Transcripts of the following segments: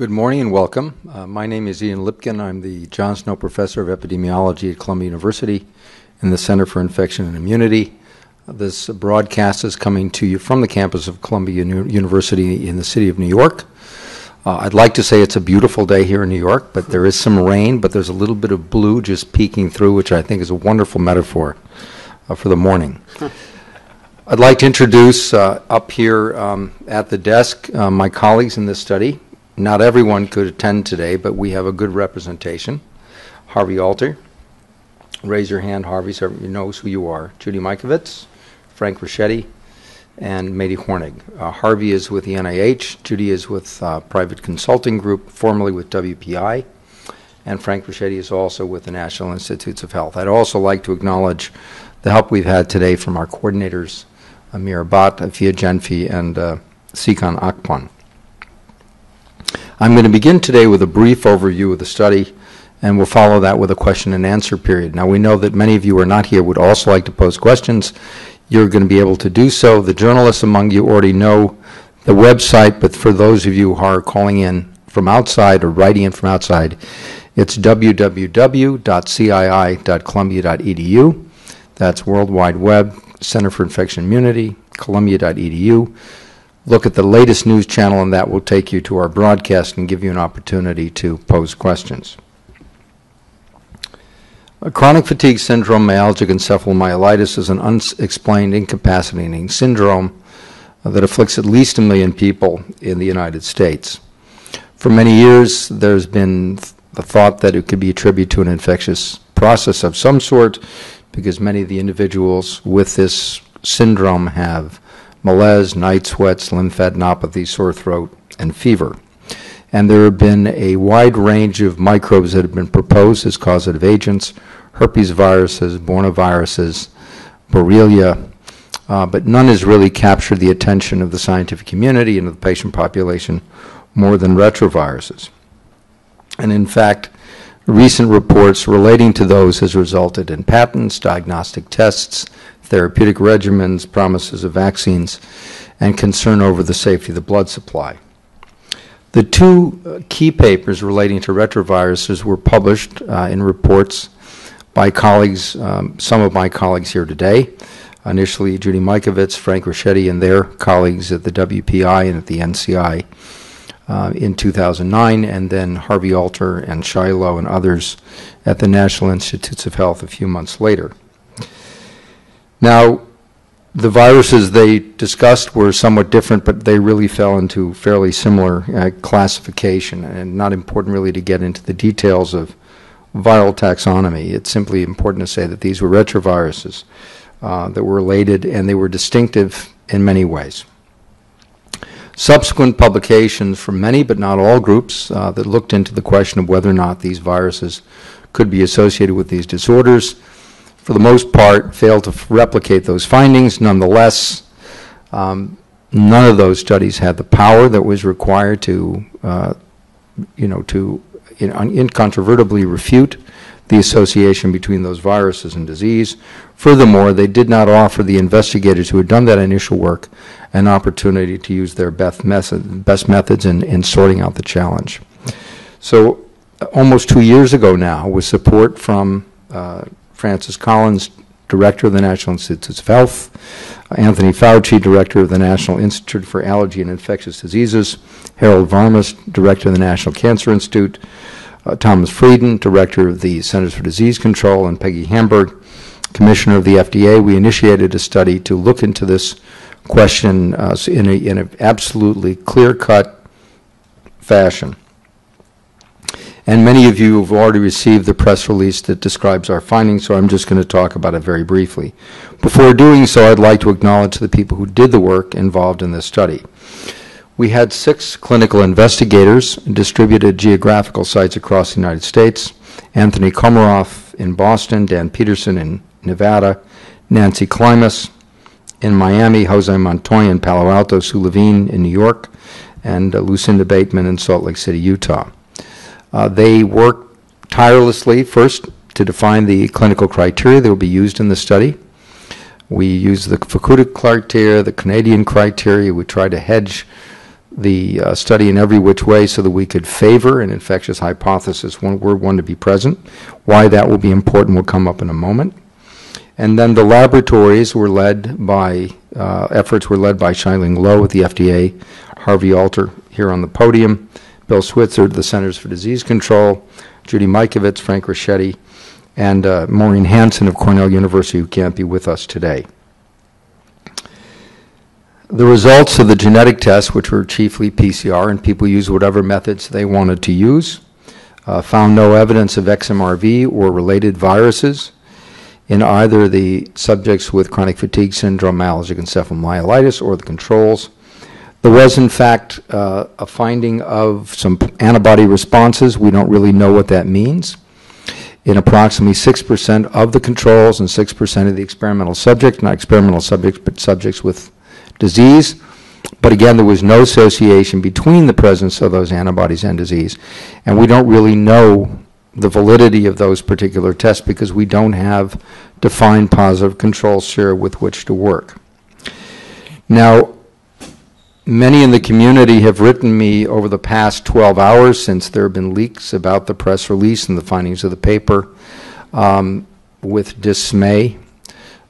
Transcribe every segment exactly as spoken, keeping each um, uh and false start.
Good morning and welcome. Uh, my name is Ian Lipkin. I'm the John Snow Professor of Epidemiology at Columbia University in the Center for Infection and Immunity. Uh, this broadcast is coming to you from the campus of Columbia University in the city of New York. Uh, I'd like to say it's a beautiful day here in New York, but there is some rain, but there's a little bit of blue just peeking through, which I think is a wonderful metaphor uh, for the morning. I'd like to introduce uh, up here um, at the desk uh, my colleagues in this study. Not everyone could attend today, but we have a good representation. Harvey Alter. Raise your hand, Harvey, so everyone knows who you are. Judy Mikovits, Frank Ruscetti, and Mady Hornig. Uh, Harvey is with the N I H, Judy is with uh, Private Consulting Group, formerly with W P I, and Frank Ruscetti is also with the National Institutes of Health. I'd also like to acknowledge the help we've had today from our coordinators, Amir Bhatt, Afiya Genfi, and uh, Sikhan Akpan. I'm going to begin today with a brief overview of the study, and we'll follow that with a question and answer period. Now, we know that many of you who are not here would also like to pose questions. You're going to be able to do so. The journalists among you already know the website, but for those of you who are calling in from outside or writing in from outside, it's w w w dot c i i dot columbia dot e d u. That's World Wide Web, Center for Infection Immunity, columbia dot e d u. Look at the latest news channel, and that will take you to our broadcast and give you an opportunity to pose questions. Chronic fatigue syndrome, myalgic encephalomyelitis, is an unexplained incapacitating syndrome that afflicts at least a million people in the United States. For many years, there's been the thought that it could be attributed to an infectious process of some sort, because many of the individuals with this syndrome have malaise, night sweats, lymphadenopathy, sore throat, and fever. And there have been a wide range of microbes that have been proposed as causative agents, herpes viruses, bornoviruses, Borrelia, uh, but none has really captured the attention of the scientific community and of the patient population more than retroviruses. And in fact, recent reports relating to those has resulted in patents, diagnostic tests, therapeutic regimens, promises of vaccines, and concern over the safety of the blood supply. The two key papers relating to retroviruses were published uh, in reports by colleagues, um, some of my colleagues here today, initially Judy Mikovits, Frank Ruscetti, and their colleagues at the W P I and at the N C I uh, in two thousand nine, and then Harvey Alter and Shyling Lo and others at the National Institutes of Health a few months later. Now, the viruses they discussed were somewhat different, but they really fell into fairly similar uh, classification, and not important really to get into the details of viral taxonomy. It's simply important to say that these were retroviruses uh, that were related, and they were distinctive in many ways. Subsequent publications from many, but not all groups, uh, that looked into the question of whether or not these viruses could be associated with these disorders, for the most part, failed to replicate those findings. Nonetheless, um, none of those studies had the power that was required to, uh, you know, to in, incontrovertibly refute the association between those viruses and disease. Furthermore, they did not offer the investigators who had done that initial work an opportunity to use their best, method, best methods in, in sorting out the challenge. So, almost two years ago now, with support from uh, Francis Collins, Director of the National Institutes of Health, Anthony Fauci, Director of the National Institute for Allergy and Infectious Diseases, Harold Varmus, Director of the National Cancer Institute, uh, Thomas Frieden, Director of the Centers for Disease Control, and Peggy Hamburg, Commissioner of the F D A, we initiated a study to look into this question uh, in a, in an absolutely clear-cut fashion. And many of you have already received the press release that describes our findings, so I'm just going to talk about it very briefly. Before doing so, I'd like to acknowledge the people who did the work involved in this study. We had six clinical investigators distributed geographical sites across the United States: Anthony Komaroff in Boston, Dan Peterson in Nevada, Nancy Klimas in Miami, Jose Montoya in Palo Alto, Sue Levine in New York, and uh, Lucinda Bateman in Salt Lake City, Utah. Uh, they worked tirelessly, first, to define the clinical criteria that will be used in the study. We used the Fukuda criteria, the Canadian criteria. We tried to hedge the uh, study in every which way so that we could favor an infectious hypothesis when we're one to be present. Why that will be important will come up in a moment. And then the laboratories were led by, uh, efforts were led by Shyling Lo at the F D A, Harvey Alter here on the podium, Bill Switzer at the Centers for Disease Control, Judy Mikovits, Frank Ruscetti, and uh, Maureen Hanson of Cornell University, who can't be with us today. The results of the genetic tests, which were chiefly P C R, and people used whatever methods they wanted to use, uh, found no evidence of X M R V or related viruses in either the subjects with chronic fatigue syndrome, myalgic encephalomyelitis, or the controls. There was, in fact, uh, a finding of some antibody responses. We don't really know what that means. In approximately six percent of the controls and six percent of the experimental subjects, not experimental subjects, but subjects with disease. But again, there was no association between the presence of those antibodies and disease. And we don't really know the validity of those particular tests because we don't have defined positive control sera with which to work. Now, many in the community have written me over the past twelve hours since there have been leaks about the press release and the findings of the paper um, with dismay,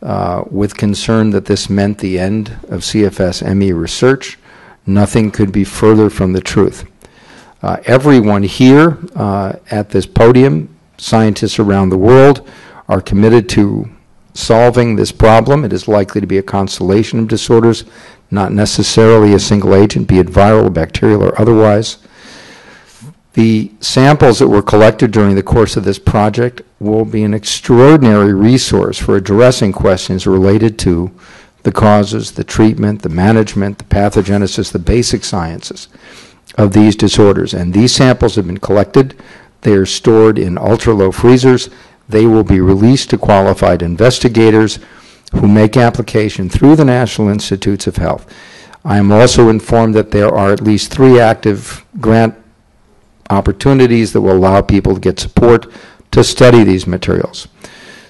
Uh, with concern that this meant the end of C F S M E research. Nothing could be further from the truth. Uh, everyone here uh, at this podium, scientists around the world, are committed to solving this problem. It is likely to be a constellation of disorders, not necessarily a single agent, be it viral, bacterial, or otherwise. The samples that were collected during the course of this project will be an extraordinary resource for addressing questions related to the causes, the treatment, the management, the pathogenesis, the basic sciences of these disorders. And these samples have been collected. They are stored in ultra-low freezers. They will be released to qualified investigators who make application through the National Institutes of Health. I am also informed that there are at least three active grant opportunities that will allow people to get support to study these materials.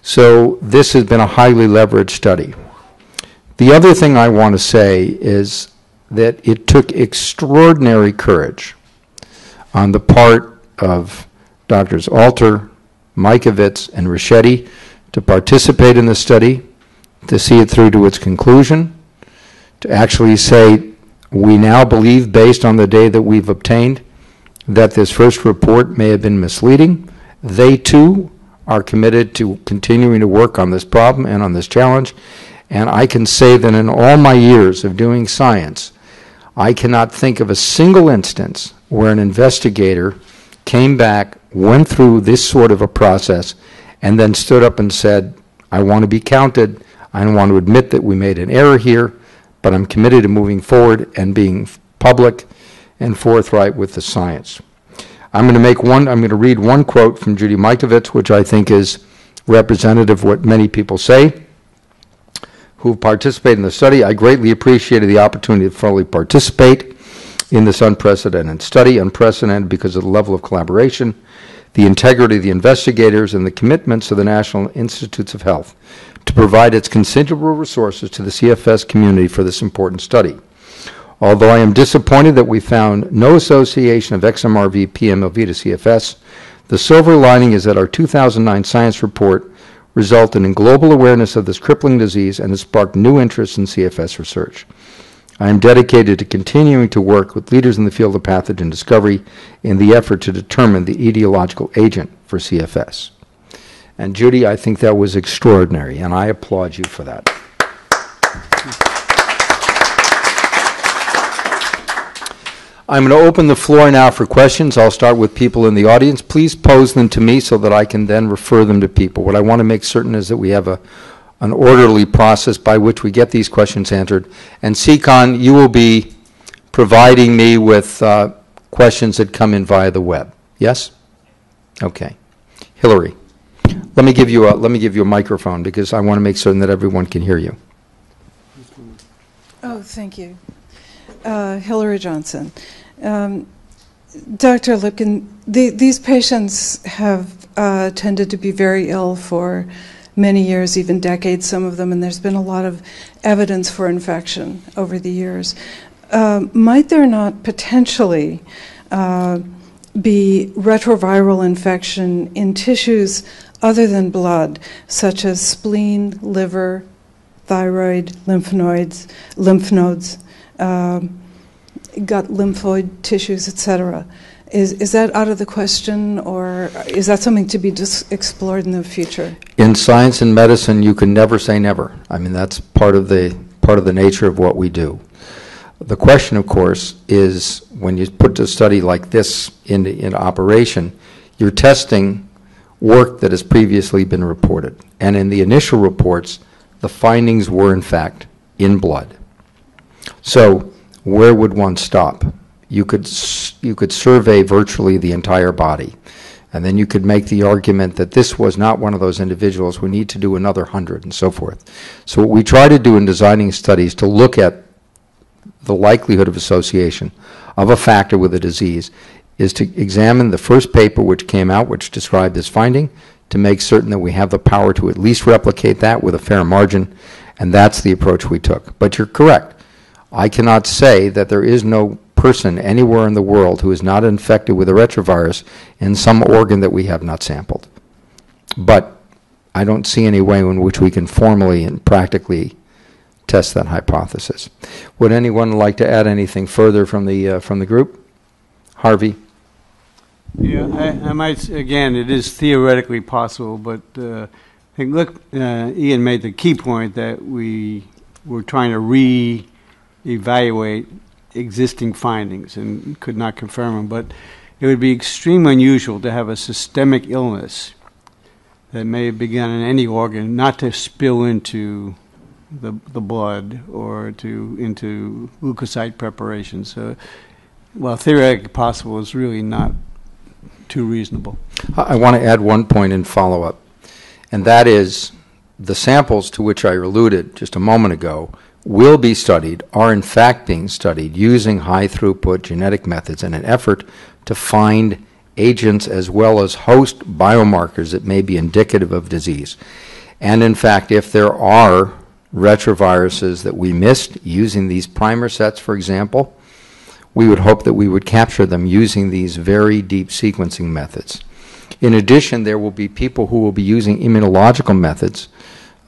So this has been a highly leveraged study. The other thing I want to say is that it took extraordinary courage on the part of Doctors Alter, Mikovits, and Ruscetti to participate in the study, to see it through to its conclusion, to actually say, we now believe, based on the data that we've obtained, that this first report may have been misleading. They too are committed to continuing to work on this problem and on this challenge. And I can say that in all my years of doing science, I cannot think of a single instance where an investigator came back, went through this sort of a process, and then stood up and said, I want to be counted. I don't want to admit that we made an error here, but I'm committed to moving forward and being public and forthright with the science. I'm going to make one, I'm going to read one quote from Judy Mikovits, which I think is representative of what many people say who participated in the study. I greatly appreciated the opportunity to fully participate in this unprecedented study, unprecedented because of the level of collaboration, the integrity of the investigators, and the commitments of the National Institutes of Health to provide its considerable resources to the C F S community for this important study. Although I am disappointed that we found no association of X M R V, P M L V to C F S, the silver lining is that our two thousand nine science report resulted in global awareness of this crippling disease and has sparked new interest in C F S research. I am dedicated to continuing to work with leaders in the field of pathogen discovery in the effort to determine the etiological agent for C F S. And Judy, I think that was extraordinary, and I applaud you for that. I'm going to open the floor now for questions. I'll start with people in the audience. Please pose them to me so that I can then refer them to people. What I want to make certain is that we have a, an orderly process by which we get these questions answered. And Sikhan, you will be providing me with uh, questions that come in via the web. Yes? Okay. Hillary, let me give you a, let me give you a microphone because I want to make certain that everyone can hear you. Oh, thank you. Uh, Hillary Johnson. Um, Doctor Lipkin, the, these patients have uh, tended to be very ill for many years, even decades, some of them, and there's been a lot of evidence for infection over the years. uh, might there not potentially uh, be retroviral infection in tissues other than blood, such as spleen, liver, thyroid, lymph nodes, lymph nodes, um, gut lymphoid tissues, et cetera? Is, is that out of the question, or is that something to be just explored in the future? In science and medicine, you can never say never. I mean, that's part of the part of the nature of what we do. The question, of course, is when you put a study like this into, into operation, you're testing work that has previously been reported. And in the initial reports, the findings were, in fact, in blood. So where would one stop? You could, you could survey virtually the entire body. And then you could make the argument that this was not one of those individuals. We need to do another hundred and so forth. So what we try to do in designing studies to look at the likelihood of association of a factor with a disease is to examine the first paper which came out, which described this finding, to make certain that we have the power to at least replicate that with a fair margin, and that's the approach we took. But you're correct. I cannot say that there is no person anywhere in the world who is not infected with a retrovirus in some organ that we have not sampled. But I don't see any way in which we can formally and practically test that hypothesis. Would anyone like to add anything further from the, uh, from the group? Harvey? Yeah, I, I might, again, it is theoretically possible, but uh, I think, look, uh, Ian made the key point that we were trying to re-evaluate existing findings and could not confirm them, but it would be extremely unusual to have a systemic illness that may have begun in any organ not to spill into the, the blood or to into leukocyte preparation. So while theoretically possible, is really not too reasonable. I want to add one point in follow-up, and that is the samples to which I alluded just a moment ago will be studied, are in fact being studied, using high-throughput genetic methods in an effort to find agents as well as host biomarkers that may be indicative of disease. And in fact, if there are retroviruses that we missed using these primer sets, for example, we would hope that we would capture them using these very deep sequencing methods. In addition, there will be people who will be using immunological methods.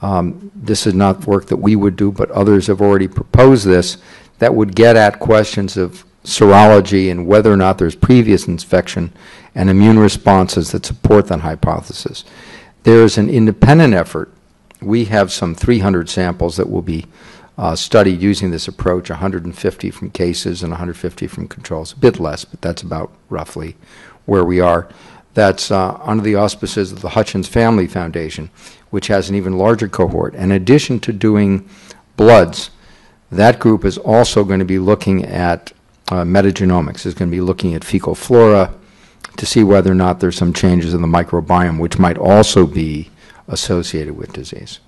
Um, this is not work that we would do, but others have already proposed this, that would get at questions of serology and whether or not there's previous infection and immune responses that support that hypothesis. There is an independent effort. We have some three hundred samples that will be uh, studied using this approach, one hundred fifty from cases and one hundred fifty from controls, a bit less, but that's about roughly where we are. That's uh, under the auspices of the Hutchins Family Foundation, which has an even larger cohort. In addition to doing bloods, that group is also going to be looking at uh, metagenomics, is going to be looking at fecal flora to see whether or not there's some changes in the microbiome, which might also be associated with disease.